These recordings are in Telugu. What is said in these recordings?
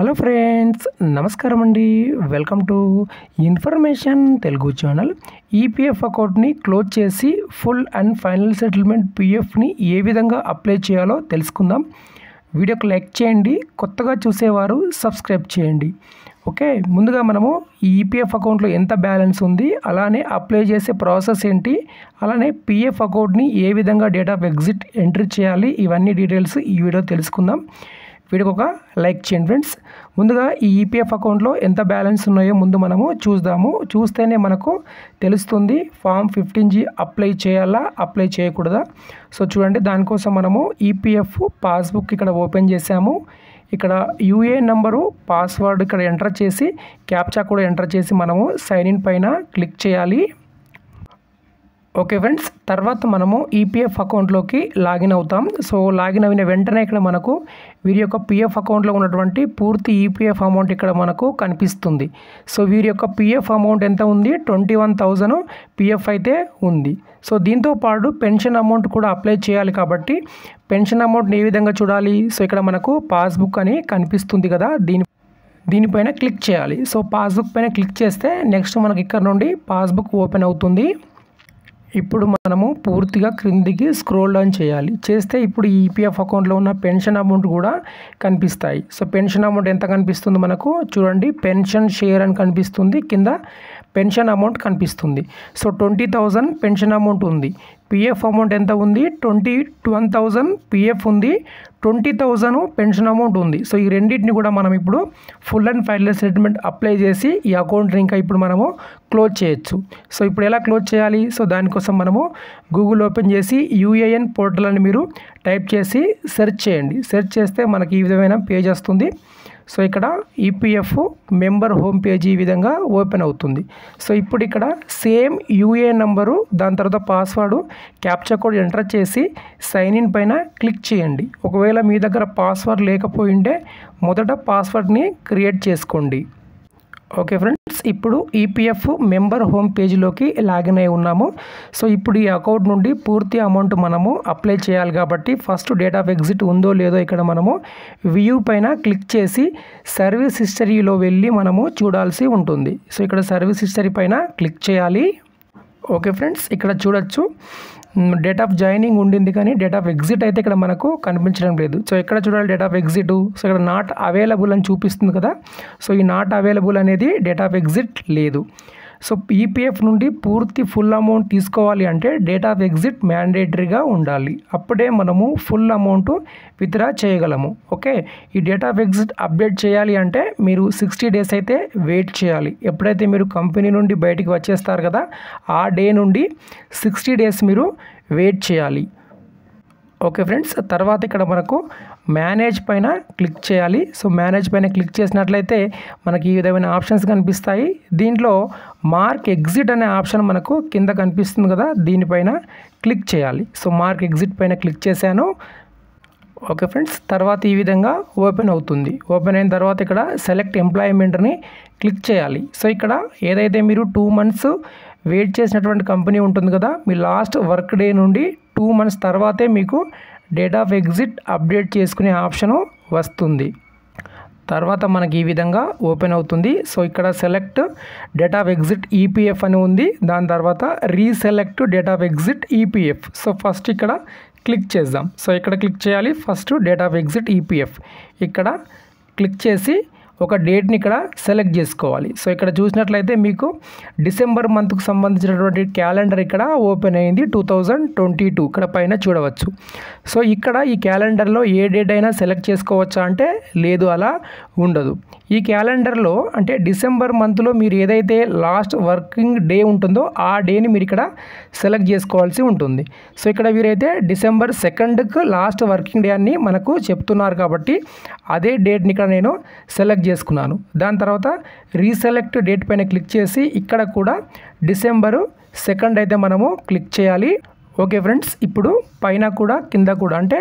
హలో ఫ్రెండ్స్ నమస్కారం అండి welcome to information Telugu channel EPF account ని క్లోజ్ చేసి full and final settlement PF ని ఏ విధంగా అప్లై చేయాలో తెలుసుకుందాం వీడియోకి లైక్ చేయండి కొత్తగా చూసేవారు సబ్స్క్రైబ్ చేయండి ఓకే ముందుగా మనము ఈ ఈపీఎఫ్ అకౌంట్ లో ఎంత బ్యాలెన్స్ ఉంది అలానే అప్లై చేసే ప్రాసెస్ ఏంటి అలానే పీఎఫ్ అకౌంట్ ని ఏ విధంగా డేట్ ఆఫ్ ఎగ్జిట్ ఎంట్రీ చేయాలి ఇవన్నీ డీటెయిల్స్ ఈ వీడియో తెలుసుకుందాం वीडियो को लाइक चेयंडी फ्रेंड्स मुंदुगा ईपीएफ अकाउंट लो एंत बैलेंस उन्नायो मुंदु मनमु चूस्दामु चूस्तेने मनकु तेलुस्तुंदी फॉर्म 15G अप्लाई चेयाला अप्लाई चेयकूडदा सो चूडंडी दानि कोसम मनमु ईपीएफ पासबुक इक्कड ओपन चेसामु इक्कड यूएएन नंबर पासवर्ड इक्कड एंटर चेसी कैप्चा कूडा एंटर चेसी मनमु साइन इन पैन क्लिक चेयाली ओके फ्रेंड्स तर्वात मनमु ईपीएफ अकाउंट लोकी लागिन अवुताम सो लागिन अयिन वेंटने इक्कड मनकु वीरी योक्क पीएफ अकाउंट लो उन्नटुवंटि पूर्ति ईपीएफ अमौंट इक्कड मनकु कनिपिस्तुंदी सो वीरी योक्क पीएफ अमौंट एंत उंदी 21,000 पीएफ अयिते उंदी सो दींतो पाटु पेंशन अमौंट कूडा अप्लाई चेयाली काबट्टी पेंशन अमौंट ए विधंगा चूडाली सो इक्कड मनकु पासबुक अनि कनिपिस्तुंदी कदा दीनिपैन क्लिक चेयाली सो पासबुक पैन क्लिक चेस्ते नेक्स्ट मनकु इक्कड नुंडी पासबुक ओपन अवुतुंदी ఇప్పుడు మనము పూర్తిగా క్రిందికి స్క్రోల్ డౌన్ చేయాలి చేస్తే ఇప్పుడు ఈ ఈపీఎఫ్ అకౌంట్ లో ఉన్న పెన్షన్ అమౌంట్ కూడా కనిపిస్తాయి సో పెన్షన్ అమౌంట్ ఎంత కనిపిస్తుంది మనకు చూడండి పెన్షన్ షేర్ అని కనిపిస్తుంది కింద పెన్షన్ అమౌంట్ కనిపిస్తుంది సో 20,000 పెన్షన్ అమౌంట్ ఉంది పీఎఫ్ అమౌంట్ ఎంత ఉంది 21,000 పీఎఫ్ ఉంది 20,000 పెన్షన్ అమౌంట్ ఉంది సో ఈ రెండిటిని కూడా మనం ఇప్పుడు full and final settlement apply చేసి ఈ అకౌంట్ ని ఇంకా ఇప్పుడు మనము క్లోజ్ చేయొచ్చు సో ఇప్పుడు ఎలా క్లోజ్ చేయాలి సో దాని కోసం మనము గూగుల్ ఓపెన్ చేసి యూఏఎన్ పోర్టల్ అని మీరు టైప్ చేసి సెర్చ్ చేయండి సెర్చ్ చేస్తే మనకి ఈ విధమైన పేజ్ వస్తుంది సో ఇక్కడ ఈపీఎఫ్ మెంబర్ హోమ్ పేజ్ ఈ విధంగా ఓపెన్ అవుతుంది సో ఇప్పుడు ఇక్కడ సేమ్ యూఏఎన్ నంబరు దాని తర్వాత పాస్వర్డ్ క్యాప్చా కోడ్ ఎంటర్ చేసి సైన్ ఇన్ పైన క్లిక్ చేయండి ఒకవేళ మీ దగ్గర పాస్వర్డ్ లేకపోయింటే మొదట పాస్వర్డ్ ని క్రియేట్ చేసుకోండి ఓకే ఫ్రెండ్స్ ఇప్పుడు ఈపీఎఫ్ మెంబర్ హోమ్ పేజ్ లోకి లాగిన్ అయి ఉన్నాము సో ఇప్పుడు ఈ అకౌంట్ నుండి పూర్తి అమౌంట్ మనము అప్లై చేయాలి కాబట్టి ఫస్ట్ డేట్ ఆఫ్ ఎగ్జిట్ ఉందో లేదో ఇక్కడ మనము వ్యూ పైన క్లిక్ చేసి సర్వీస్ హిస్టరీలో వెళ్ళి మనము చూడాల్సి ఉంటుంది సో ఇక్కడ సర్వీస్ హిస్టరీ పైన క్లిక్ చేయాలి ఓకే ఫ్రెండ్స్ ఇక్కడ చూడొచ్చు డేట్ ఆఫ్ జాయినింగ్ ఉండింది కానీ డేట్ ఆఫ్ ఎగ్జిట్ అయితే ఇక్కడ మనకు కనిపించడం లేదు సో ఇక్కడ చూడాలి డేట్ ఆఫ్ ఎగ్జిట్ సో ఇక్కడ నాట్ అవైలబుల్ అని చూపిస్తుంది కదా సో ఈ నాట్ అవైలబుల్ అనేది డేట్ ఆఫ్ ఎగ్జిట్ లేదు సో ఈపీఎఫ్ నుండి పూర్తి ఫుల్ అమౌంట్ తీసుకోవాలి అంటే డేట్ ఆఫ్ ఎగ్జిట్ మ్యాండేటరీగా ఉండాలి అప్పుడే మనము ఫుల్ అమౌంట్ విత్డ్రా చేయగలము ఓకే ఈ డేట్ ఆఫ్ ఎగ్జిట్ అప్డేట్ చేయాలి అంటే మీరు 60 డేస్ అయితే వెయిట్ చేయాలి ఎప్పుడైతే మీరు కంపెనీ నుండి బయటికి వచ్చేస్తారు కదా ఆ డే నుండి 60 డేస్ మీరు వెయిట్ చేయాలి ఓకే ఫ్రెండ్స్ తర్వాత ఇక్కడ మనకు మేనేజ్ పైన క్లిక్ చేయాలి సో మేనేజ్ పైన క్లిక్ చేసినట్లయితే మనకి ఈ విధమైన ఆప్షన్స్ కనిపిస్తాయి దీంట్లో మార్క్ ఎగ్జిట్ అనే ఆప్షన్ మనకు కింద కనిపిస్తుంది కదా దీనిపైన క్లిక్ చేయాలి సో మార్క్ ఎగ్జిట్ పైన క్లిక్ చేశాను ఓకే ఫ్రెండ్స్ తర్వాత ఈ విధంగా ఓపెన్ అవుతుంది ఓపెన్ అయిన తర్వాత ఇక్కడ సెలెక్ట్ ఎంప్లాయ్మెంట్ ని క్లిక్ చేయాలి సో ఇక్కడ ఏదైతే మీరు 2 మంత్స్ వెయిట్ చేసినటువంటి కంపెనీ ఉంటుంది కదా మీ లాస్ట్ వర్క్ డే నుండి 2 మంత్స్ తర్వాతే మీకు డేట్ ఆఫ్ ఎగ్జిట్ అప్డేట్ చేసుకునే ఆప్షన్ వస్తుంది తర్వాత మనకి ఈ విధంగా ఓపెన్ అవుతుంది సో ఇక్కడ select date of exit EPF అని ఉంది దాని తర్వాత reselect date of exit EPF so first ఇక్కడ క్లిక్ చేద్దాం సో ఇక్కడ క్లిక్ చేయాలి first date of exit EPF ఇక్కడ క్లిక్ చేసి ఒక డేట్ ని ఇక్కడ సెలెక్ట్ చేసుకోవాలి సో ఇక్కడ చూసినట్లయితే మీకు డిసెంబర్ మంత్ కు సంబంధించినటువంటి క్యాలెండర్ ఇక్కడ ఓపెన్ అయ్యింది 2022 ఇక్కడ పైన చూడవచ్చు సో ఇక్కడ ఈ క్యాలెండర్ లో ఏ డేట్ అయినా సెలెక్ట్ చేసుకోవచ్చా అంటే లేదు అలా ఉండదు ఈ క్యాలెండర్ లో అంటే డిసెంబర్ మంత్ లో మీరు ఏదైతే లాస్ట్ వర్కింగ్ డే ఉంటుందో ఆ డే ని మీరు ఇక్కడ సెలెక్ట్ చేసుకోవాల్సి ఉంటుంది సో ఇక్కడ వీరైతే డిసెంబర్ 2nd కు లాస్ట్ వర్కింగ్ డే అని మనకు చెప్తున్నారు కాబట్టి అదే డేట్ ని ఇక్కడ నేను సెలెక్ట్ చేసుకున్నాను దాని తర్వాత రీసెలెక్ట్ డేట్ పైన క్లిక్ చేసి ఇక్కడ కూడా డిసెంబర్ 2nd అయితే మనము క్లిక్ చేయాలి ఓకే ఫ్రెండ్స్ ఇప్పుడు పైన కూడా కింద కూడా అంటే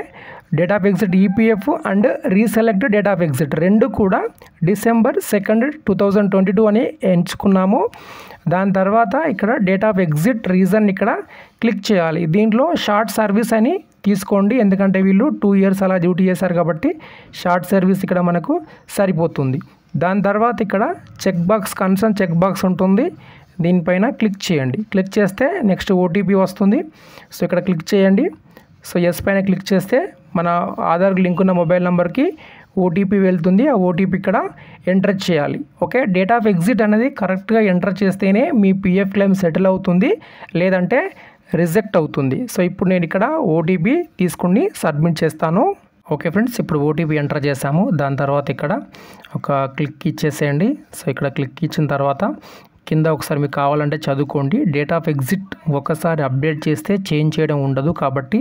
date of exit EPF and reselect date of exit రెండు కూడా డిసెంబర్ 2nd 2022 అని ఎంచుకున్నాము దాని తర్వాత ఇక్కడ డేట్ ఆఫ్ ఎగ్జిట్ రీజన్ ఇక్కడ క్లిక్ చేయాలి దీంట్లో షార్ట్ సర్వీస్ అని తీసుకోండి ఎందుకంటే వీళ్ళు 2 ఇయర్స్ అలా డ్యూటీ చేశారు కాబట్టి షార్ట్ సర్వీస్ ఇక్కడ మనకు సరిపోతుంది. దాని తర్వాత ఇక్కడ check box concern check box ఉంటుంది, దీనిపైన క్లిక్ చేయండి. క్లిక్ చేస్తే నెక్స్ట్ ఓటీపీ వస్తుంది, సో ఇక్కడ క్లిక్ చేయండి. సో ఎస్ పైన క్లిక్ చేస్తే మన ఆధార్ లింక్ ఉన్న మొబైల్ నెంబర్కి ఓటీపీ వెళ్తుంది, ఆ ఓటీపీ ఇక్కడ ఎంటర్ చేయాలి. ఓకే, డేట్ ఆఫ్ ఎగ్జిట్ అనేది కరెక్ట్గా ఎంటర్ చేస్తేనే మీ పీఎఫ్ క్లెయిమ్ సెటిల్ అవుతుంది, లేదంటే రిజెక్ట్ అవుతుంది. సో ఇప్పుడు నేను ఇక్కడ ఓటీపీ తీసుకుని సబ్మిట్ చేస్తాను. ఓకే ఫ్రెండ్స్, ఇప్పుడు ఓటీపీ ఎంటర్ చేసాము. దాని తర్వాత ఇక్కడ ఒక క్లిక్ ఇచ్చేసేయండి. సో ఇక్కడ క్లిక్ ఇచ్చిన తర్వాత కింద ఒకసారి మీకు కావాలంటే చదువుకోండి. డేట్ ఆఫ్ ఎగ్జిట్ ఒకసారి అప్డేట్ చేస్తే చేంజ్ చేయడం ఉండదు కాబట్టి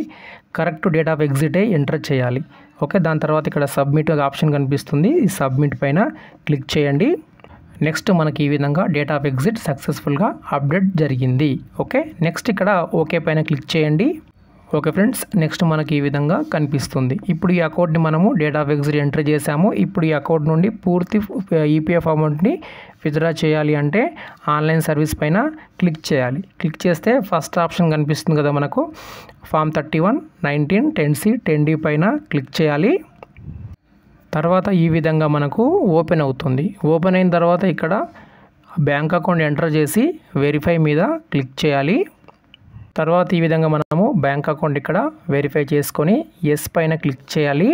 కరెక్ట్ డేట్ ఆఫ్ ఎగ్జిటే ఎంటర్ చేయాలి. ఓకే, దాని తర్వాత ఇక్కడ సబ్మిట్ ఆప్షన్ కనిపిస్తుంది, ఈ సబ్మిట్ పైన క్లిక్ చేయండి. నెక్స్ట్ మనకి ఈ విధంగా డేట్ ఆఫ్ ఎగ్జిట్ సక్సెస్ఫుల్గా అప్డేట్ జరిగింది. ఓకే, నెక్స్ట్ ఇక్కడ ఓకే పైన క్లిక్ చేయండి. ఓకే ఫ్రెండ్స్, నెక్స్ట్ మనకి ఈ విధంగా కనిపిస్తుంది. ఇప్పుడు ఈ అకౌంట్ని మనము డేట్ ఆఫ్ ఎగ్జిట్ ఎంటర్ చేసాము. ఇప్పుడు ఈ అకౌంట్ నుండి పూర్తి ఈపీఎఫ్ అమౌంట్ని విత్డ్రా చేయాలి అంటే ఆన్లైన్ సర్వీస్ పైన క్లిక్ చేయాలి. క్లిక్ చేస్తే ఫస్ట్ ఆప్షన్ కనిపిస్తుంది కదా మనకు, ఫామ్ 31 19 10C 10D పైన క్లిక్ చేయాలి. తర్వాత ఈ విధంగా మనకు ఓపెన్ అవుతుంది. ఓపెన్ అయిన తర్వాత ఇక్కడ బ్యాంక్ అకౌంట్ ఎంటర్ చేసి వెరిఫై మీద క్లిక్ చేయాలి. తర్వాత ఈ విధంగా మనము బ్యాంక్ అకౌంట్ ఇక్కడ వెరిఫై చేసుకొని ఎస్ పైన క్లిక్ చేయాలి.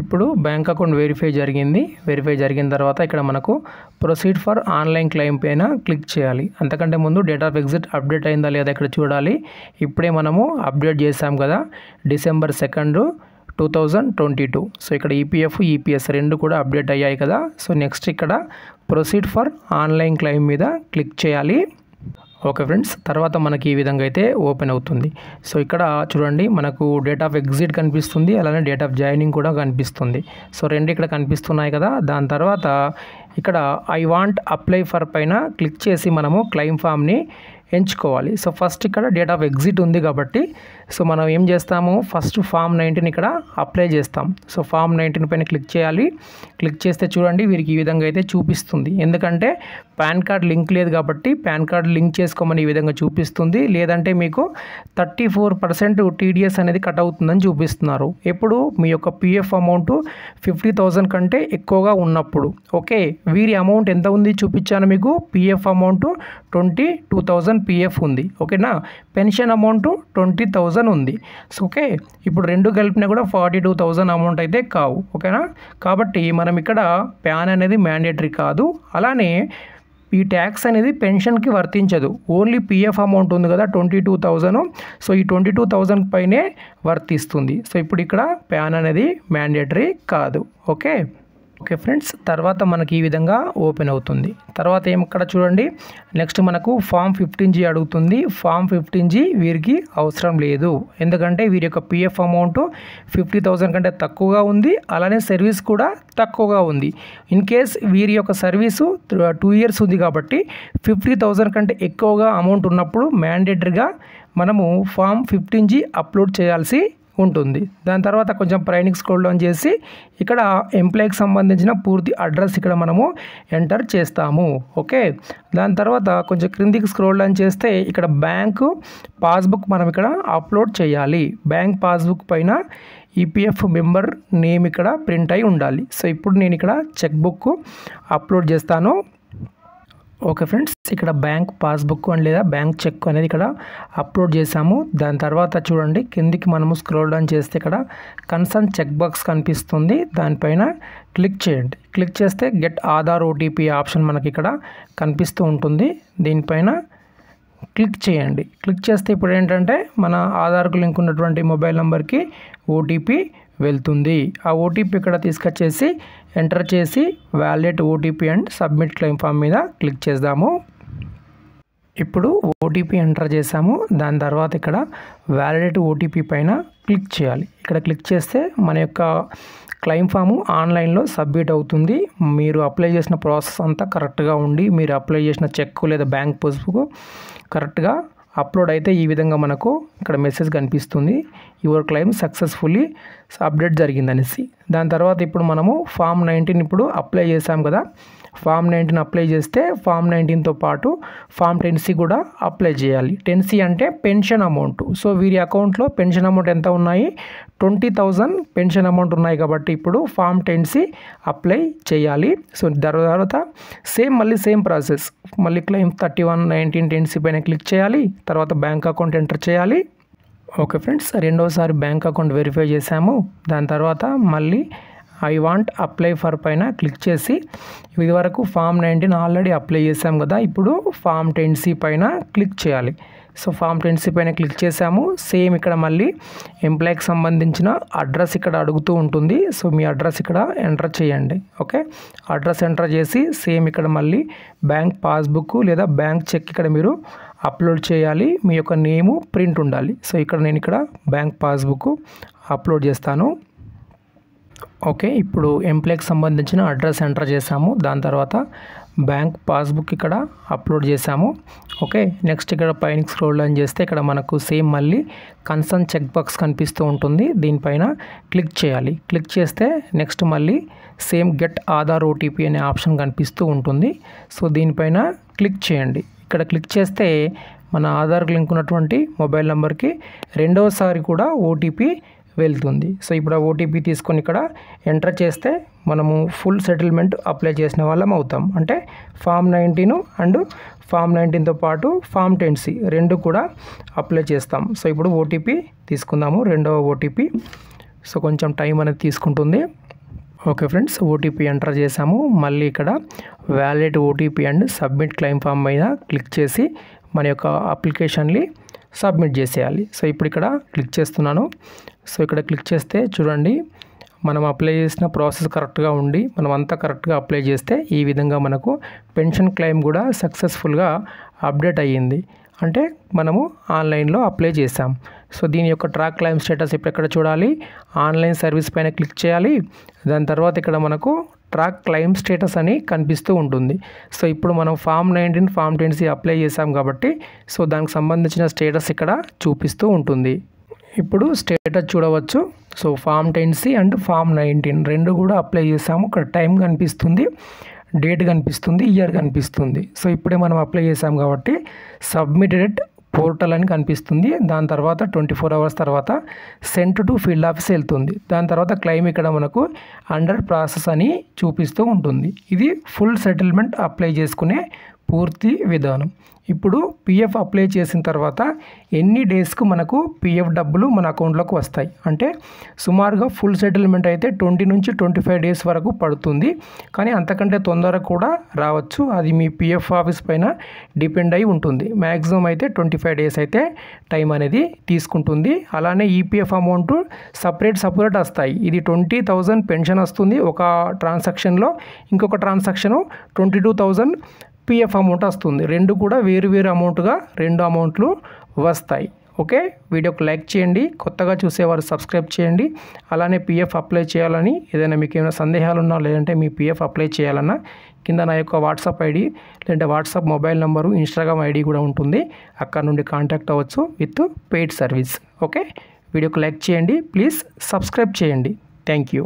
ఇప్పుడు బ్యాంక్ అకౌంట్ వెరిఫై జరిగింది. వెరిఫై జరిగిన తర్వాత ఇక్కడ మనకు ప్రొసీడ్ ఫర్ ఆన్లైన్ క్లెయిమ్ పైన క్లిక్ చేయాలి. అంతకంటే ముందు డేట్ ఆఫ్ ఎగ్జిట్ అప్డేట్ అయిందా లేదా ఇక్కడ చూడాలి. ఇప్పుడే మనము అప్డేట్ చేసాం కదా, December 2, 2022. సో ఇక్కడ ఈపీఎఫ్ ఈపీఎస్ రెండు కూడా అప్డేట్ అయ్యాయి కదా. సో నెక్స్ట్ ఇక్కడ ప్రొసీడ్ ఫర్ ఆన్లైన్ క్లెయిమ్ మీద క్లిక్ చేయాలి. ఓకే ఫ్రెండ్స్, తర్వాత మనకి ఈ విధంగా అయితే ఓపెన్ అవుతుంది. సో ఇక్కడ చూడండి మనకు డేట్ ఆఫ్ ఎగ్జిట్ కనిపిస్తుంది, అలానే డేట్ ఆఫ్ జాయినింగ్ కూడా కనిపిస్తుంది. సో రెండు ఇక్కడ కనిపిస్తున్నాయి కదా. దాని తర్వాత ఇక్కడ ఐ వాంట్ అప్లై ఫర్ పైన క్లిక్ చేసి మనము క్లెయిమ్ ఫామ్ని ఎంచుకోవాలి. సో ఫస్ట్ ఇక్కడ డేట్ ఆఫ్ ఎగ్జిట్ ఉంది కాబట్టి సో మనం ఏం చేస్తాము, ఫస్ట్ ఫామ్ 19 ఇక్కడ అప్లై చేస్తాం. సో ఫామ్ 19 పైన క్లిక్ చేయాలి. క్లిక్ చేస్తే చూడండి వీరికి ఈ విధంగా అయితే చూపిస్తుంది. ఎందుకంటే పాన్ కార్డ్ లింక్ లేదు కాబట్టి పాన్ కార్డ్ లింక్ చేసుకోమని ఈ విధంగా చూపిస్తుంది, లేదంటే మీకు 34% టీడీఎస్ అనేది కట్ అవుతుందని చూపిస్తున్నారు. ఎప్పుడు మీ యొక్క పీఎఫ్ అమౌంట్ 50,000 కంటే ఎక్కువగా ఉన్నప్పుడు. ఓకే, వీరి అమౌంట్ ఎంత ఉంది చూపించాను మీకు, పీఎఫ్ అమౌంట్ 22,000 పీఎఫ్ ఉంది. ఓకేనా, పెన్షన్ అమౌంట్ 20,000 ఉంది. సో ఓకే, ఇప్పుడు రెండు కలిపినా కూడా 42,000 అమౌంట్ అయితే కావు. ఓకేనా, కాబట్టి మనం ఇక్కడ ప్యాన్ అనేది మ్యాండేటరీ కాదు, అలానే ఈ ట్యాక్స్ అనేది పెన్షన్కి వర్తించదు. ఓన్లీ పీఎఫ్ అమౌంట్ ఉంది కదా 22,000, సో ఈ 22,000 పైనే వర్తిస్తుంది. సో ఇప్పుడు ఇక్కడ ప్యాన్ అనేది మ్యాండేటరీ కాదు. ఓకే ఓకే ఫ్రెండ్స్, తర్వాత మనకి ఈ విధంగా ఓపెన్ అవుతుంది. తర్వాత ఇక్కడ చూడండి నెక్స్ట్ మనకు ఫామ్ 15G అడుగుతుంది. ఫామ్ 15G వీరికి అవసరం లేదు, ఎందుకంటే వీరి యొక్క పీఎఫ్ అమౌంట్ 50,000 కంటే తక్కువగా ఉంది, అలానే సర్వీస్ కూడా తక్కువగా ఉంది. ఇన్ కేస్ వీరి యొక్క సర్వీసు 2 ఇయర్స్ ఉంది కాబట్టి 50,000 కంటే ఎక్కువగా అమౌంట్ ఉన్నప్పుడు మ్యాండేటరీగా మనము ఫామ్ 15G అప్లోడ్ చేయాల్సి ఉంటుంది. దాని తర్వాత కొంచెం పైనికి స్క్రోల్ డౌన్ చేసి ఇక్కడ ఎంప్లాయీకి సంబంధించిన పూర్తి అడ్రస్ ఇక్కడ మనము ఎంటర్ చేస్తాము. ఓకే, దాని తర్వాత కొంచెం క్రిందికి స్క్రోల్ డౌన్ చేస్తే ఇక్కడ బ్యాంకు పాస్బుక్ మనం ఇక్కడ అప్లోడ్ చేయాలి. బ్యాంక్ పాస్బుక్ పైన ఈపీఎఫ్ మెంబర్ నేమ్ ఇక్కడ ప్రింట్ అయి ఉండాలి. సో ఇప్పుడు నేను ఇక్కడ చెక్ బుక్ అప్లోడ్ చేస్తాను. ఓకే ఫ్రెండ్స్, ఇక్కడ బ్యాంక్ పాస్బుక్ అని లేదా బ్యాంక్ చెక్ అనేది ఇక్కడ అప్లోడ్ చేసాము. దాని తర్వాత చూడండి కిందికి మనము స్క్రోల్ డౌన్ చేస్తే ఇక్కడ కన్సర్న్ చెక్ బాక్స్ కనిపిస్తుంది, దానిపైన క్లిక్ చేయండి. క్లిక్ చేస్తే గెట్ ఆధార్ ఓటీపీ ఆప్షన్ మనకి ఇక్కడ కనిపిస్తూ ఉంటుంది, దీనిపైన క్లిక్ చేయండి. క్లిక్ చేస్తే ఇప్పుడు ఏంటంటే మన ఆధార్కు లింక్ ఉన్నటువంటి మొబైల్ నెంబర్కి ఓటీపీ వెళ్తుంది. ఆ ఓటీపీ ఇక్కడ తీసుకొచ్చేసి ఎంటర్ చేసి valid OTP and submit claim form మీద క్లిక్ చేద్దాము. ఇప్పుడు ఓటీపీ ఎంటర్ చేసాము. దాని తర్వాత ఇక్కడ వ్యాలిడ్ ఓటీపీ పైన క్లిక్ చేయాలి. ఇక్కడ క్లిక్ చేస్తే మన యొక్క క్లెయిమ్ ఫాము ఆన్లైన్లో సబ్మిట్ అవుతుంది. మీరు అప్లై చేసిన ప్రాసెస్ అంతా కరెక్ట్గా ఉండి మీరు అప్లై చేసిన చెక్ లేదా బ్యాంక్ పాస్బుక్ కరెక్ట్గా అప్లోడ్ అయితే ఈ విధంగా మనకు ఇక్కడ మెసేజ్ కనిపిస్తుంది. యువర్ క్లెయిమ్ సక్సెస్ఫుల్లీ అప్డేట్ జరిగిందనేసి. దాని తర్వాత ఇప్పుడు మనము ఫామ్ 19 ఇప్పుడు అప్లై చేసాం కదా, ఫామ్ 19 అప్లై చేస్తే ఫామ్ 19తో పాటు ఫామ్ 10C కూడా అప్లై చేయాలి. 10C అంటే పెన్షన్ అమౌంట్. సో వీరి అకౌంట్లో పెన్షన్ అమౌంట్ ఎంత ఉన్నాయి, 20,000 పెన్షన్ అమౌంట్ ఉన్నాయి కాబట్టి ఇప్పుడు ఫామ్ 10C అప్లై చేయాలి. సో దాని తర్వాత సేమ్ ప్రాసెస్, మళ్ళీ క్లెయిమ్ 31/19/10C పైన క్లిక్ చేయాలి, తర్వాత బ్యాంక్ అకౌంట్ ఎంటర్ చేయాలి. ఓకే ఫ్రెండ్స్, రెండోసారి బ్యాంక్ అకౌంట్ వెరిఫై చేసాము. దాని తర్వాత మళ్ళీ ఐ వాంట్ అప్లై ఫర్ పైన క్లిక్ చేసి, ఇది వరకు ఫామ్ 19 ఆల్రెడీ అప్లై చేసాం కదా, ఇప్పుడు ఫామ్ 10C పైన క్లిక్ చేయాలి. సో ఫామ్ 10C పైన క్లిక్ చేసాము. సేమ్ ఇక్కడ మళ్ళీ ఎంప్లాయ్కి సంబంధించిన అడ్రస్ ఇక్కడ అడుగుతూ ఉంటుంది. సో మీ అడ్రస్ ఇక్కడ ఎంటర్ చేయండి. ఓకే, అడ్రస్ ఎంటర్ చేసి సేమ్ ఇక్కడ మళ్ళీ బ్యాంక్ పాస్బుక్ లేదా బ్యాంక్ చెక్ ఇక్కడ మీరు అప్లోడ్ చేయాలి. మీ యొక్క నేము ప్రింట్ ఉండాలి. సో ఇక్కడ నేను ఇక్కడ బ్యాంక్ పాస్బుక్ అప్లోడ్ చేస్తాను. ఓకే, ఇప్పుడు ఎంప్లాయ్కి సంబంధించిన అడ్రస్ ఎంటర్ చేసాము. దాని తర్వాత బ్యాంక్ పాస్బుక్ ఇక్కడ అప్లోడ్ చేసాము. ఓకే, నెక్స్ట్ ఇక్కడ పైన స్క్రోల్ డౌన్ చేస్తే ఇక్కడ మనకు సేమ్ మళ్ళీ కన్సర్న్ చెక్ బాక్స్ కనిపిస్తూ ఉంటుంది. దీనిపైన క్లిక్ చేయాలి. క్లిక్ చేస్తే నెక్స్ట్ మళ్ళీ సేమ్ గెట్ ఆధార్ ఓటీపీ అనే ఆప్షన్ కనిపిస్తూ ఉంటుంది. సో దీనిపైన క్లిక్ చేయండి. ఇక్కడ క్లిక్ చేస్తే మన ఆధార్కు లింక్ ఉన్నటువంటి మొబైల్ నెంబర్కి రెండవసారి కూడా ఓటీపీ వెళ్తుంది. సో ఇప్పుడు ఆ ఓటీపీ తీసుకొని ఇక్కడ ఎంటర్ చేస్తే మనము ఫుల్ సెటిల్మెంట్ అప్లై చేసిన వాళ్ళం అవుతాం. అంటే ఫామ్ 19 అండ్ ఫామ్ 19తో పాటు ఫామ్ 10C రెండు కూడా అప్లై చేస్తాం. సో ఇప్పుడు ఓటీపీ తీసుకుందాము, రెండవ ఓటీపీ. సో కొంచెం టైం అనేది తీసుకుంటుంది. ఓకే ఫ్రెండ్స్, ఓటీపీ ఎంటర్ చేసాము. మళ్ళీ ఇక్కడ valid OTP and submit claim form మీద క్లిక్ చేసి మన యొక్క అప్లికేషన్ని సబ్మిట్ చేసేయాలి. సో ఇప్పుడు ఇక్కడ క్లిక్ చేస్తున్నాను. సో ఇక్కడ క్లిక్ చేస్తే చూడండి, మనం అప్లై చేసిన ప్రాసెస్ కరెక్ట్గా ఉండి మనం అంతా కరెక్ట్గా అప్లై చేస్తే ఈ విధంగా మనకు పెన్షన్ క్లెయిమ్ కూడా సక్సెస్ఫుల్గా అప్డేట్ అయ్యింది. అంటే మనము ఆన్లైన్లో అప్లై చేసాం. సో దీని యొక్క ట్రాక్ క్లెయిమ్ స్టేటస్ ఇప్పుడు ఇక్కడ చూడాలి, ఆన్లైన్ సర్వీస్ పైన క్లిక్ చేయాలి. దాని తర్వాత ఇక్కడ మనకు ట్రాక్ క్లెయిమ్ స్టేటస్ అని కనిపిస్తూ ఉంటుంది. సో ఇప్పుడు మనం ఫామ్ 19 ఫామ్ 10C అప్లై చేసాం కాబట్టి సో దానికి సంబంధించిన స్టేటస్ ఇక్కడ చూపిస్తూ ఉంటుంది. ఇప్పుడు స్టేటస్ చూడవచ్చు. So form 10C and form 19 రెండు కూడా అప్లై చేసాము. ఇక్కడ టైం కనిపిస్తుంది, డేట్ కనిపిస్తుంది, ఇయర్ కనిపిస్తుంది. సో ఇప్పుడే మనం అప్లై చేసాం కాబట్టి సబ్మిటెడ్ పోర్టల్ అని కనిపిస్తుంది. దాని తర్వాత 24 hours తర్వాత సెంట్ టు ఫీల్డ్ ఆఫీస్ వెళ్తుంది. దాని తర్వాత క్లెయిమ్ ఇక్కడ మనకు అండర్ ప్రాసెస్ అని చూపిస్తూ ఉంటుంది. ఇది ఫుల్ సెటిల్మెంట్ అప్లై చేసుకునే పూర్తి విధానం. ఇప్పుడు పిఎఫ్ అప్లై చేసిన తర్వాత ఎన్ని డేస్కు మనకు పిఎఫ్ డబ్బులు మన అకౌంట్లోకి వస్తాయి అంటే సుమారుగా ఫుల్ సెటిల్మెంట్ అయితే 20 నుంచి 25 days వరకు పడుతుంది. కానీ అంతకంటే తొందరగా కూడా రావచ్చు, అది మీ పిఎఫ్ ఆఫీస్ పైన డిపెండ్ అయి ఉంటుంది. మ్యాక్సిమం అయితే 25 days అయితే టైం అనేది తీసుకుంటుంది. అలానే ఈపీఎఫ్ అమౌంట్ సపరేట్ వస్తాయి. ఇది 20,000 పెన్షన్ వస్తుంది ఒక ట్రాన్సాక్షన్లో, ఇంకొక ట్రాన్సాక్షను 22,000 పిఎఫ్ అమౌంట్ వస్తుంది. రెండు కూడా వేరు అమౌంట్గా రెండు అమౌంట్లు వస్తాయి. ఓకే, వీడియోకి లైక్ చేయండి, కొత్తగా చూసేవారు సబ్స్క్రైబ్ చేయండి. అలానే పిఎఫ్ అప్లై చేయాలని ఏదైనా మీకు ఏమైనా సందేహాలు ఉన్నా లేదంటే మీ పిఎఫ్ అప్లై చేయాలన్నా కింద నా యొక్క వాట్సాప్ ఐడి లేదంటే WhatsApp mobile number Instagram ID కూడా ఉంటుంది, అక్కడ నుండి కాంటాక్ట్ అవ్వచ్చు విత్ పెయిడ్ సర్వీస్. ఓకే, వీడియోకి లైక్ చేయండి, ప్లీజ్ సబ్స్క్రైబ్ చేయండి. థ్యాంక్